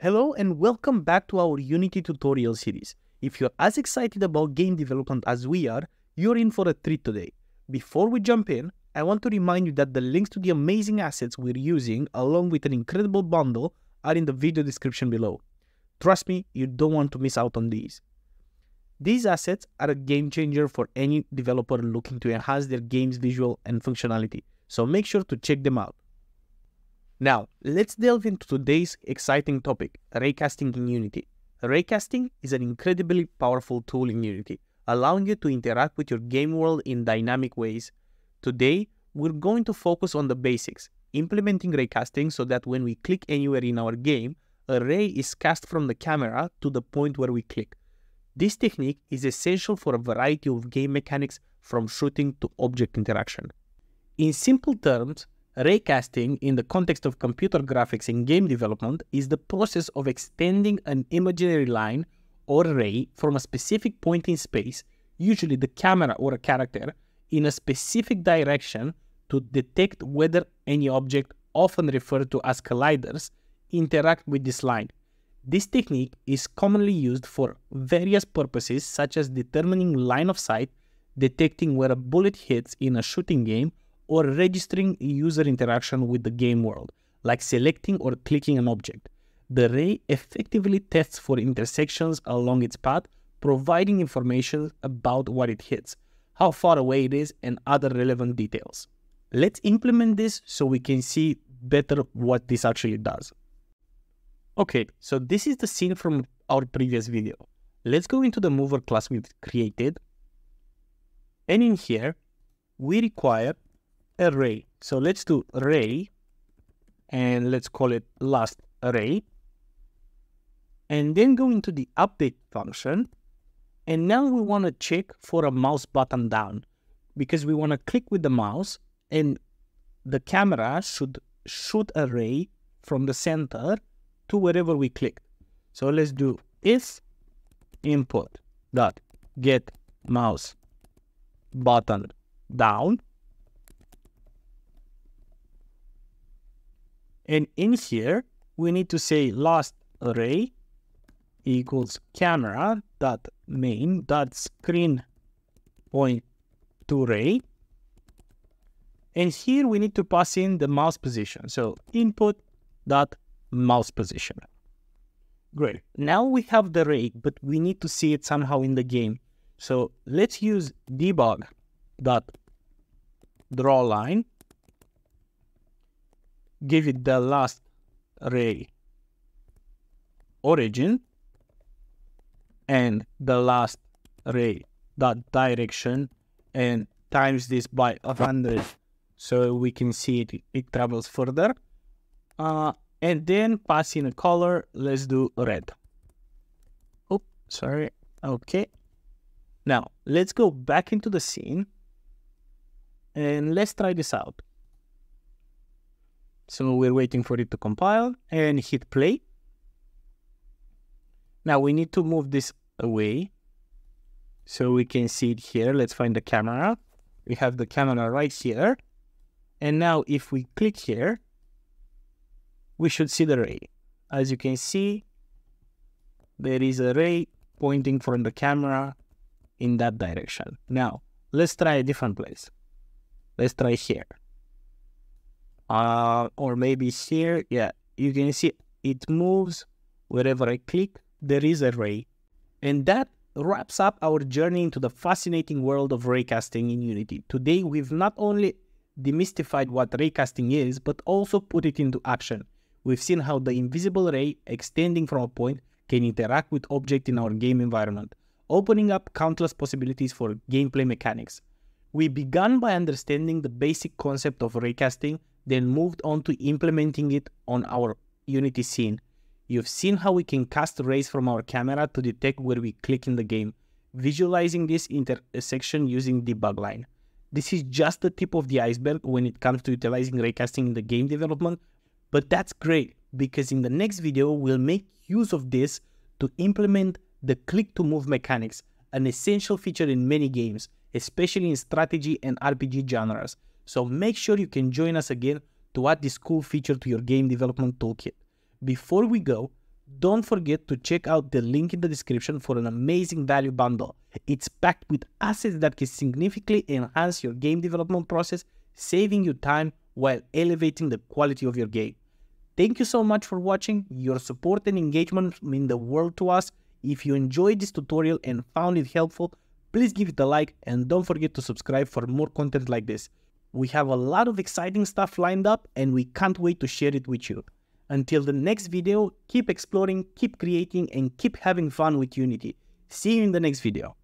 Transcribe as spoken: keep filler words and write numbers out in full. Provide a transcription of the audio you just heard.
Hello and welcome back to our Unity tutorial series. If you're as excited about game development as we are, you're in for a treat today. Before we jump in, I want to remind you that the links to the amazing assets we're using along with an incredible bundle are in the video description below. Trust me, you don't want to miss out on these. These assets are a game changer for any developer looking to enhance their game's visual and functionality, so make sure to check them out. Now, let's delve into today's exciting topic, raycasting in Unity. Raycasting is an incredibly powerful tool in Unity, allowing you to interact with your game world in dynamic ways. Today, we're going to focus on the basics, implementing raycasting so that when we click anywhere in our game, a ray is cast from the camera to the point where we click. This technique is essential for a variety of game mechanics, from shooting to object interaction. In simple terms, raycasting in the context of computer graphics and game development is the process of extending an imaginary line or ray from a specific point in space, usually the camera or a character, in a specific direction to detect whether any object, often referred to as colliders, interact with this line. This technique is commonly used for various purposes such as determining line of sight, detecting where a bullet hits in a shooting game, or registering user interaction with the game world, like selecting or clicking an object. The ray effectively tests for intersections along its path, providing information about what it hits, how far away it is, and other relevant details. Let's implement this so we can see better what this actually does. Okay, so this is the scene from our previous video. Let's go into the mover class we've created. And in here, we require array. So let's do array and let's call it last array, and then go into the update function. And now we want to check for a mouse button down, because we want to click with the mouse and the camera should shoot a ray from the center to wherever we click. So let's do if input dot get mouse button down. And in here, we need to say last array equals camera dot main dot screen point to ray. And here we need to pass in the mouse position. So input dot mouse position. Great. Now we have the ray, but we need to see it somehow in the game. So let's use debug dot draw line. Give it the last ray origin and the last ray dot direction and times this by one hundred so we can see it, it travels further. Uh, and then pass in a color. Let's do red. Oh, sorry. Okay. Now let's go back into the scene and let's try this out. So we're waiting for it to compile and hit play. Now we need to move this away so we can see it here. Let's find the camera. We have the camera right here. And now if we click here, we should see the ray. As you can see, there is a ray pointing from the camera in that direction. Now let's try a different place. Let's try here. Uh, or maybe here, yeah, you can see it moves wherever I click, there is a ray. And that wraps up our journey into the fascinating world of raycasting in Unity. Today, we've not only demystified what raycasting is, but also put it into action. We've seen how the invisible ray extending from a point can interact with objects in our game environment, opening up countless possibilities for gameplay mechanics. We began by understanding the basic concept of raycasting, then moved on to implementing it on our Unity scene. You've seen how we can cast rays from our camera to detect where we click in the game, visualizing this intersection using debug line. This is just the tip of the iceberg when it comes to utilizing raycasting in the game development, but that's great because in the next video we'll make use of this to implement the click-to-move mechanics, an essential feature in many games, especially in strategy and R P G genres. So make sure you can join us again to add this cool feature to your game development toolkit. Before we go, Don't forget to check out the link in the description for an amazing value bundle. It's packed with assets that can significantly enhance your game development process, saving you time while elevating the quality of your game. Thank you so much for watching. Your support and engagement mean the world to us. If you enjoyed this tutorial and found it helpful, please give it a like and don't forget to subscribe for more content like this. We have a lot of exciting stuff lined up and we can't wait to share it with you. Until the next video, keep exploring, keep creating, and keep having fun with Unity. See you in the next video.